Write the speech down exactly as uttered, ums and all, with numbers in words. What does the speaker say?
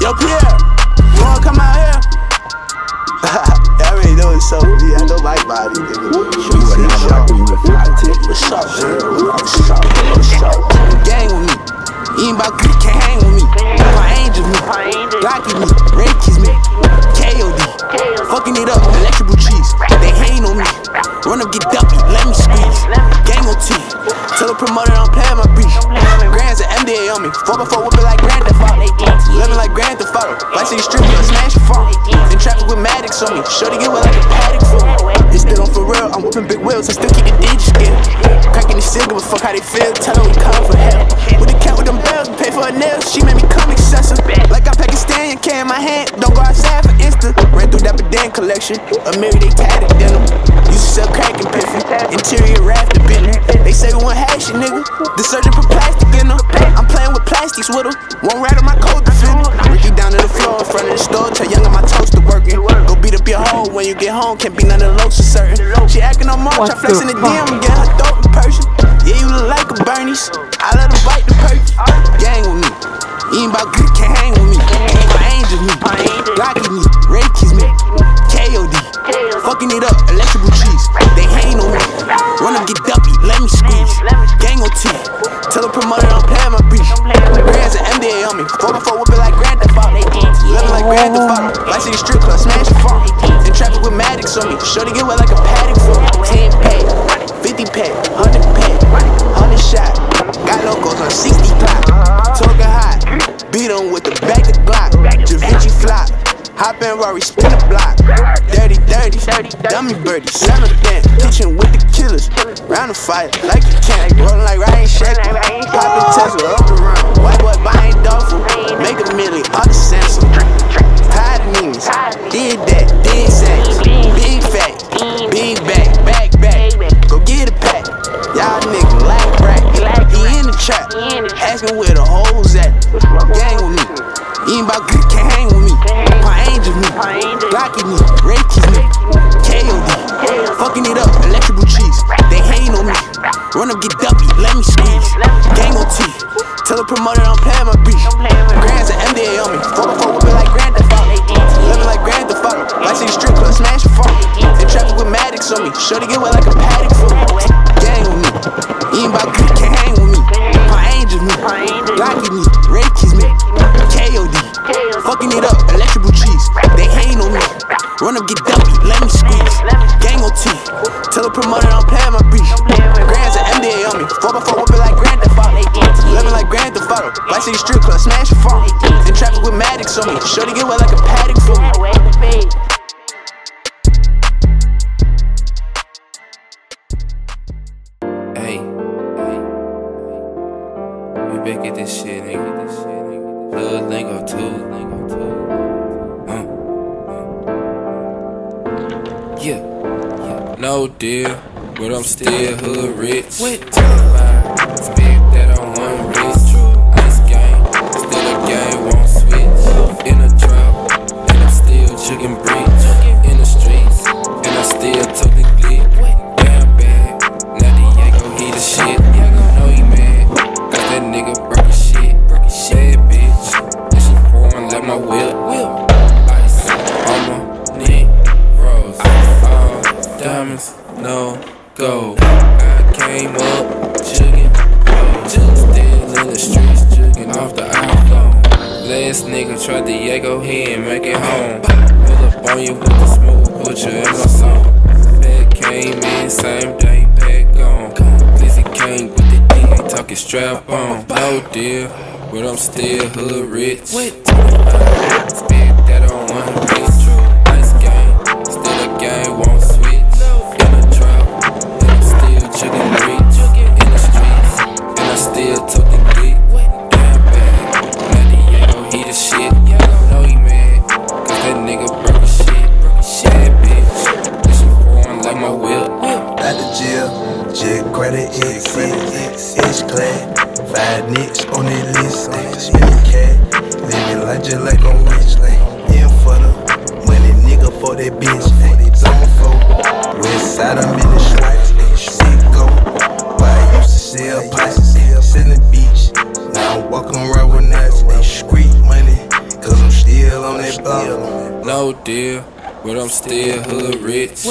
Yo, Pierre, you wanna come out here? I already know it's so deep. I know my body, nigga. What's up, girl? What's up, what's up? Gang with me. You ain't about to can't hang with me. My angel me. Glock is me. Red keys me. K O D. Fucking it up. Electrical cheese. They hang on me. Run up, get dumpy. Let me squeeze. Gang on T. Tell a promoter I'm playing my brief. Grand's an M D A on me. four by four whipping like Grand Theft Auto. Living like Grand Theft Auto. Vice City Street, I smash your phone. In traffic with Maddox on me. Shorty get with like a paddock for me. It's still on for real. I'm whipping big wheels. I still keep the digits skin. Cracking the cigarette, but fuck how they feel. Tell her we come for help. With the cat with them bells, we pay for her nails. She made me come excessive. Like I'm Pakistani, carry my hand. Don't go outside for Insta. Ran through that Badan collection. Or maybe they tatted denim. Used to sell crack and piffin. Interior rafter bitten. They say we want hash, nigga. The surgeon put plastic in them. I'm playing with plastics with them. Won't rattle my code defender. Ricky down to the floor in front of the store. Tell young on my toaster working. Go beat up your hoe when you get home. Can't be none of the locs for certain. She acting on March. I flexing the D M and get her throat in person. Yeah, you look like a Bernie's. I let him bite the perch. Gang with me. You ain't about good, can't hang with me. My angels me. Glock is me. Red keys me. K O D. Fucking it up. Electrical cheese. They hang on me. Run up, get dumpy. Let me squeeze. Gang on T. Tell the promoter I'm playing my brief. Grand's an M D A on me. four by four whipping like Grand Theft Auto. Living like Grand Theft Auto. Vice City Strip Club. Smash your phone. In traffic with Maddox on me. Shorty get wet like a paddock for me. ten pack. fifty pack. one hundred pack. one hundred shot. Got locals on sixty clock. Talking hot. Beat him with the back of Glock. Da Vinci flop. Hop in Rory, spin the block. Dirty, dirty, dummy birdie, seven dance. Kitchen with the killers. Round the fire, like you can't. Rolling like Ryan Shackle. Popping Tesla up around. White boy buying Dolphin. Make a million, all the Samsung. Hide memes. Did that, did sex. Big fat, big back, back, back. Go get a pack. Y'all nigga like rack. He in the trap. Asking where the hoes at. Gang with me. He ain't about good, can't hang with me. My angel me. Glock is me. Red keys me. K O D. Fucking it up. Electrical cheese. They hang on me. Run up, get dumpy. Let me squeeze. Gang on T. Tell the promoter I'm playing my beef. Grand's an M D A on me. four by four whipping like Grand Theft Auto. Living like Grand Theft Auto. Vice City Strip Club. Smash your phone. In traffic with Maddox on me. Shorty get wet like a paddock for me. Gang with me. He ain't about good, can't hang with me. My angel me. Glock is me. Red keys me. K O D. Fucking it up, electrical cheese. They hang on me. Run up, get dumpy, let me squeeze. Gang on T. Tell the promoter I'm playing my brief. Grand's an M D A on me. four by four whipping like Grand Theft Auto. Living like Grand Theft Auto. Vice City Strip Club, smash your phone. In traffic with Maddox on me. Shorty get wet like a paddock for me. No deal, but I'm still hood rich. With twenty-five, spit that on one wrist. Ice game, still a game, won't switch. In a drought, and I'm still chicken breach. In the streets, and I'm still talking glick. Damn bad, now Diego, he the shit. Diego know he mad, got that nigga broken shit. Bad bitch, and she foreign, let my whip. Ice on my neck, froze. Diamonds, no go. I came up jugging, still in the streets jugging off the iPhone. Last nigga tried to Diego, he ain't make it home. Pull up on you with the smoke, put you in my song. Back came in, same day, back gone. Lizzie came with the D, talking strap on. No deal, but I'm still hood rich. Spit that on one wrist. Ice game, still a game, won't switch. Still talking big, damn bad. Now Diego, he the shit. Know he mad, cause that nigga broke his shit. Bad bitch, this shit foreign like my whip. Out the jail, jet credit, X six, X-clad. Five nicks on that list, nigga. Cat, living like just like a witch, like. In for the money, nigga, for that bitch, like. Zone four, west side, I'm in the stripes, nigga. Shit go, why I used to sell pies. In the beach, now I'm walking around with nuts. They street money, cause I'm No deal, but I'm still hood rich.